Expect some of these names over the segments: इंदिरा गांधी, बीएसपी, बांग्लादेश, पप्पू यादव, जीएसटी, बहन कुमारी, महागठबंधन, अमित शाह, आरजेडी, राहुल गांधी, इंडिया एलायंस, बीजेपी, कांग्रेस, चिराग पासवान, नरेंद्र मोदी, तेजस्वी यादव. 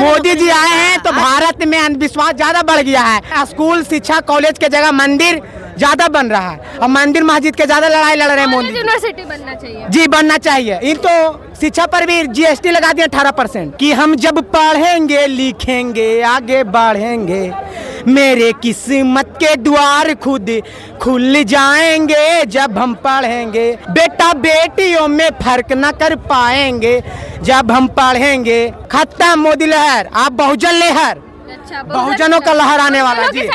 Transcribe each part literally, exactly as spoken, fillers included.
मोदी जी आए हैं तो भारत में अंधविश्वास ज्यादा बढ़ गया है। स्कूल शिक्षा कॉलेज के जगह मंदिर ज्यादा बन रहा है और मंदिर मस्जिद के ज्यादा लड़ाई लड़ रहे हैं। मोदी यूनिवर्सिटी बनना चाहिए जी, बनना चाहिए। इन तो शिक्षा पर भी जीएसटी लगा दिया अठारह परसेंट कि हम जब पढ़ेंगे लिखेंगे आगे बढ़ेंगे, मेरे किस्मत के द्वार खुद खुल जाएंगे जब हम पढ़ेंगे, बेटा बेटियों में फर्क न कर पाएंगे जब हम पढ़ेंगे। खत्म मोदी लहर, आप बहुजन लहर, अच्छा, बहुजनों का लहर आने वाला जी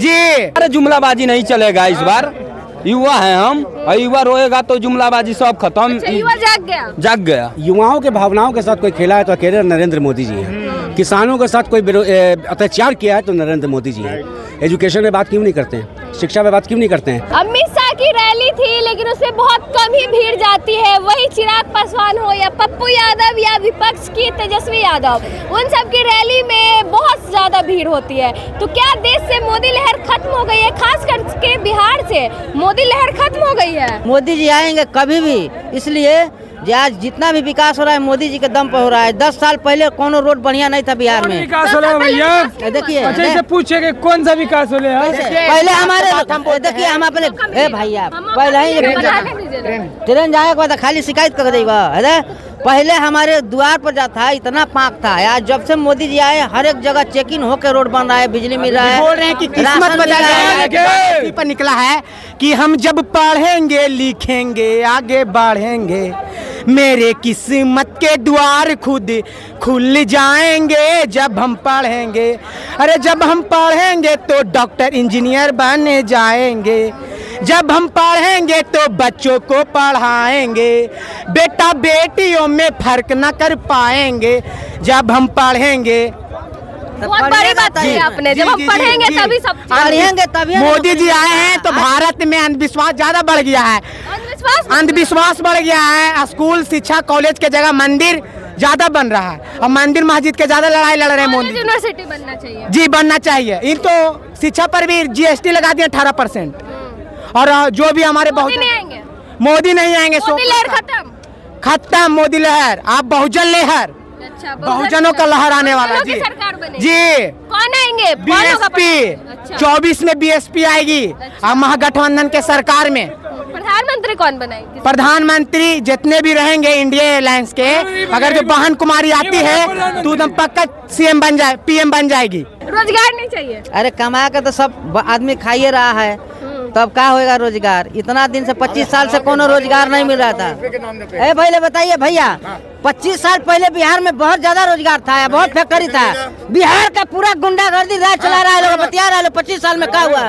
जी अरे जुमलाबाजी नहीं चलेगा इस बार। युवा हैं हम और युवा रोएगा तो जुमलाबाजी सब खत्म। अच्छा, युवा जाग गया जाग गया युवाओं के भावनाओं के साथ कोई खेला है तो अकेले नरेंद्र मोदी जी हैं। किसानों के साथ कोई अत्याचार किया है तो नरेंद्र मोदी जी हैं। एजुकेशन में बात क्यों नहीं करते हैं, शिक्षा में बात क्यों नहीं करते हैं। अमित शाह की रैली थी लेकिन उसमें बहुत कम ही भीड़ जाती है। वही चिराग पासवान हो या पप्पू यादव या विपक्ष की तेजस्वी यादव, उन सब की रैली में बहुत ज्यादा भीड़ होती है। तो क्या देश से मोदी लहर खत्म हो गई है? खास करके बिहार से मोदी लहर खत्म हो गई है। मोदी जी आएंगे कभी भी, इसलिए आज जितना भी विकास हो रहा है मोदी जी के दम पर हो रहा है। दस साल पहले कौन रोड बढ़िया नहीं था बिहार में, विकास हो रहा है भैया। देखिए अच्छा इसे पूछे कि कौन सा विकास हो रहा है। पहले हमारे देखिए हम अपने भैया पहले ही ट्रेन जाने के बाद खाली शिकायत कर देगा। पहले हमारे द्वार पर जाता है, इतना पाक था। आज जब से मोदी जी आए हर एक जगह चेकिंग होकर रोड बन रहा है, बिजली मिल रहा है। बोल रहे हैं कि किस्मत बदल है पर निकला है कि हम जब पढ़ेंगे लिखेंगे आगे बढ़ेंगे, मेरे किस्मत के द्वार खुद खुल जाएंगे जब हम पढ़ेंगे। अरे जब हम पढ़ेंगे तो डॉक्टर इंजीनियर बन जाएंगे, जब हम पढ़ेंगे तो बच्चों को पढ़ाएंगे, बेटा बेटियों में फर्क न कर पाएंगे जब हम पढ़ेंगे। बहुत बड़ी बात है आपने, जब हम पढ़ेंगे तभी सब पढ़ेंगे तभी। मोदी जी आए हैं तो भारत में अंधविश्वास ज्यादा बढ़ गया है, अंधविश्वास बढ़ गया है। स्कूल शिक्षा कॉलेज के जगह मंदिर ज्यादा बन रहा है और मंदिर मस्जिद के ज्यादा लड़ाई लड़ रहे हैं। मोदी यूनिवर्सिटी बनना चाहिए जी, बनना चाहिए। इन तो शिक्षा पर भी जीएसटी लगा दिया अठारह परसेंट। और जो भी हमारे बहुजन मोदी नहीं आएंगे, मोदी लहर खत्म खत्म मोदी लहर, आप बहुजन लहर, अच्छा, बहुजनों का लहर आने वाला जी जी कौन आएंगे? बीएसपी चौबीस में बीएसपी आएगी और महागठबंधन के सरकार में प्रधानमंत्री कौन बनाएगी? प्रधानमंत्री जितने भी रहेंगे इंडिया एलायंस के, अगर जो बहन कुमारी आती है तो एकदम पक्का सीएम बन जाए, पीएम बन जाएगी। रोजगार नहीं चाहिए? अरे कमा कर तो सब आदमी खाइए रहा है, तब क्या होगा रोजगार? इतना दिन से पच्चीस साल से कोनो रोजगार नहीं मिल रहा था। ए भाई बताइए भैया, पच्चीस साल पहले बिहार में बहुत ज्यादा रोजगार था, बहुत फैक्ट्री था। बिहार का पूरा गुंडागर्दी राज चला रहा है, लोग बतिया रहा है। पच्चीस साल में क्या हुआ?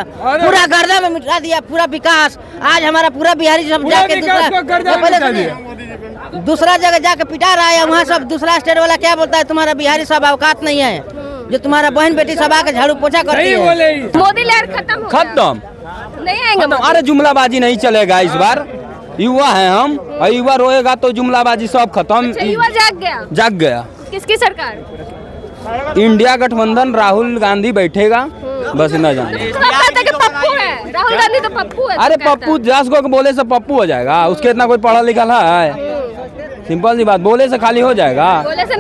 पूरा गर्दा में मिटा दिया पूरा विकास। आज हमारा पूरा बिहारी सब जाके दूसरा दूसरा जगह जाके पिटा रहा है। वहाँ सब दूसरा स्टेट वाला क्या बोलता है, तुम्हारा बिहारी सब औकात नहीं है जो तुम्हारा बहन बेटी सब आके झाड़ू पोछा करती है। मोदी लहर खत्म खत्म नहीं आएंगे। अरे जुमलाबाजी नहीं चलेगा इस बार। युवा हैं हम और युवा रोएगा तो जुमलाबाजी सब खत्म। अच्छा, युवा जाग गया जाग गया किसकी सरकार? इंडिया गठबंधन, राहुल गांधी बैठेगा बस, न जाने। पप्पू है राहुल गांधी तो पप्पू है। अरे पप्पू दस गो बोले से पप्पू हो जाएगा, उसके इतना कोई पढ़ा लिखा है? सिंपल सी बात, बोले से खाली हो जाएगा।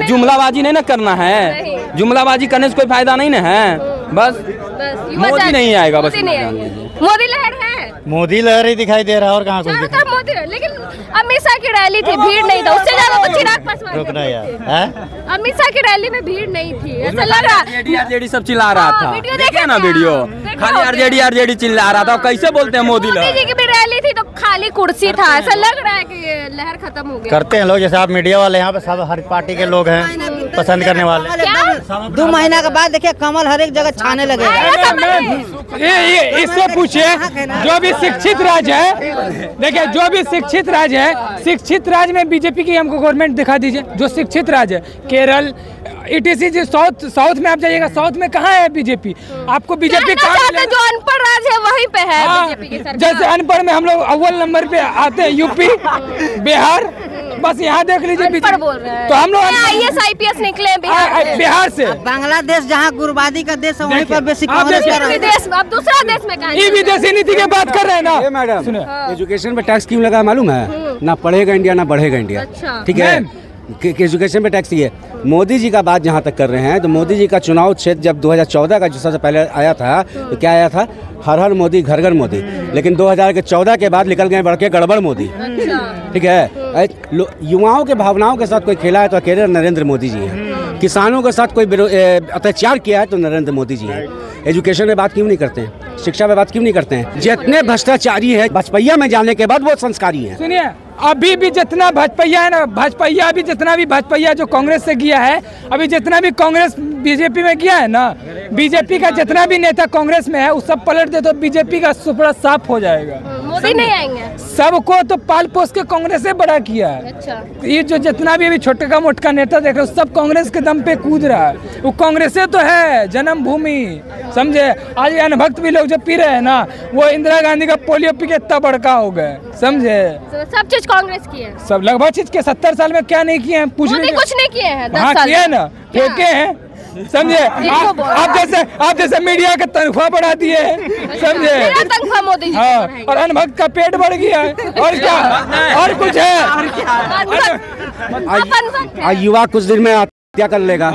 जुमलाबाजी नहीं ना करना है, जुमलाबाजी करने से कोई फायदा नहीं न है। बस मोदी नहीं आएगा, बस मोदी लहर है, मोदी लहर ही दिखाई दे रहा है और कहाँ कुछ दिखा। मोदी लेकिन अमित शाह की रैली थी, भीड़ नहीं था। उससे ज्यादा तो चिराग पासवान रुकना यार, अमित शाह की रैली में भीड़ नहीं थी, ऐसा लग रहा आरजेडी सब चिल्ला रहा था। देखा ना वीडियो, खाली आरजेडी आरजेडी चिल्ला रहा था। कैसे बोलते हैं मोदी लहर? मोदी जी की रैली थी तो खाली कुर्सी था, ऐसा लग रहा है की लहर खत्म हो गई। करते हैं लोग जैसे आप मीडिया वाले, यहाँ पे सब हर पार्टी के लोग हैं पसंद करने वाले। दो महीना के बाद देखिए कमल हर एक जगह छाने लगेगा। ये ये इससे पूछिए जो भी शिक्षित राज है, देखिए जो भी शिक्षित राज है, शिक्षित राज में बीजेपी की हमको गवर्नमेंट दिखा दीजिए। जो शिक्षित राज है केरल ई टी सी जी, साउथ साउथ में आप जाइएगा, साउथ में कहाँ है बीजेपी? आपको बीजेपी कहाँ? जो अनपढ़ राज है वहीं पे है बीजेपी की सरकार। जैसे अनपढ़ में हम लोग अव्वल नंबर पे आते हैं, यूपी बिहार, बस यहाँ देख लीजिए बीजेपी बोल रहे हैं। तो हम लोग I A S I P S निकले बिहार से। बांग्लादेश जहाँ गुरबादी का देश है वहीं पर बेसिक दूसरा देश में ये विदेशी नीति की बात कर रहे हैं ना। मैडम सुने, एजुकेशन पे टैक्स क्यों लगा मालूम है? ना पढ़ेगा इंडिया ना बढ़ेगा इंडिया, ठीक है। एजुकेशन पे टैक्स ये मोदी जी का बात जहाँ तक कर रहे हैं तो मोदी जी का चुनाव क्षेत्र जब दो हज़ार चौदह का जो सबसे पहले आया था तो क्या आया था, हर हर मोदी घर घर मोदी, लेकिन दो हज़ार चौदह के बाद निकल गए बढ़ के गड़बड़ मोदी। ठीक है, युवाओं के भावनाओं के साथ कोई खेला है तो अकेले नरेंद्र मोदी जी हैं, किसानों के साथ कोई अत्याचार किया है तो नरेंद्र मोदी जी हैं, एजुकेशन में बात क्यों नहीं करते हैं, शिक्षा में बात क्यों नहीं करते हैं। जितने भ्रष्टाचारी है बजपैया में जाने के बाद वो संस्कारी है। सुनिए, अभी भी जितना भाजपा है ना, भाजपा अभी जितना भी भाजपा जो कांग्रेस से गया है, अभी जितना भी कांग्रेस बीजेपी में गया है ना, बीजेपी का जितना भी नेता कांग्रेस में है वो सब पलट दे तो बीजेपी का सुपड़ा साफ हो जाएगा। मोदी नहीं आएंगे, सबको तो पाल पोस के कांग्रेस से बड़ा किया है। अच्छा। ये जो जितना भी अभी छोटका मोटका नेता देख रहे हो सब कांग्रेस के दम पे कूद रहा है, वो कांग्रेस तो है जन्मभूमि, समझे। आज अनभक्त भी लोग जो पी रहे है ना, वो इंदिरा गांधी का पोलियो पी के इतना बड़का हो गए, समझे। सब चीज कांग्रेस की है, सब लगभग चीज के सत्तर साल में क्या नहीं किए हैं, पूछने कुछ नहीं किए हैं। हाँ किए ना, फेंके हैं, समझे। आप, आप जैसे आप जैसे मीडिया का तनख्वाह बढ़ा दिए, समझे। हाँ, और अनभक्त का पेट बढ़ गया है, और क्या और कुछ है। युवा कुछ दिन में क्या कर लेगा,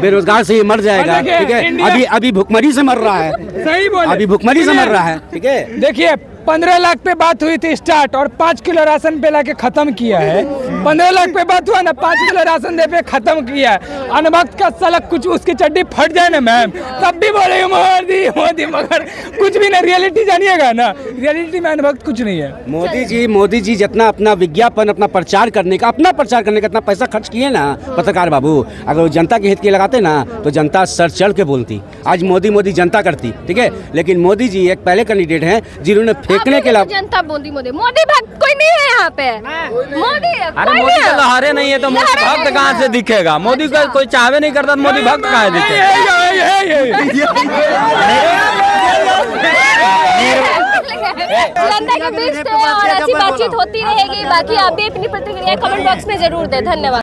बेरोजगार से ही मर जाएगा। ठीक है, अभी अभी भुखमरी से मर रहा है, सही बोला, अभी भुखमरी से मर रहा है। ठीक है, देखिए पंद्रह लाख पे बात हुई थी स्टार्ट, और पाँच किलो राशन पे लाके खत्म किया है। पंद्रह लाख पे बात हुआ ना, पाँच किलो राशन दे पे खत्म किया है। अनवक्त का सलक कुछ उसकी चड्डी फट जाए ना मैम, तब भी बोले मोदी मोदी, मगर कुछ भी ना, रियलिटी जानिएगा ना, रियलिटी में अनवक्त कुछ नहीं है। मोदी जी मोदी जी जितना अपना विज्ञापन, अपना प्रचार करने का अपना प्रचार करने का इतना पैसा खर्च किए ना पत्रकार बाबू, अगर वो जनता के हित के लगाते ना तो जनता सर चढ़ के बोलती, आज मोदी मोदी जनता करती। ठीक है, लेकिन मोदी जी एक पहले कैंडिडेट हैं जिन्होंने फेंकने के लाभ, जनता बोलती मोदी मोदी, भक्त कोई नहीं है यहाँ पे। मोदी अरे मोदी का लहरे नहीं है तो मोदी भक्त कहाँ से दिखेगा। मोदी का कोई चाहवे नहीं करता तो मोदी भक्त कहाँ दिखेगा। जनता के बीच और अच्छी बातचीत होती रहेगी। बाकी आप भी अपनी प्रतिक्रिया कमेंट बॉक्स में जरूर दें। धन्यवाद।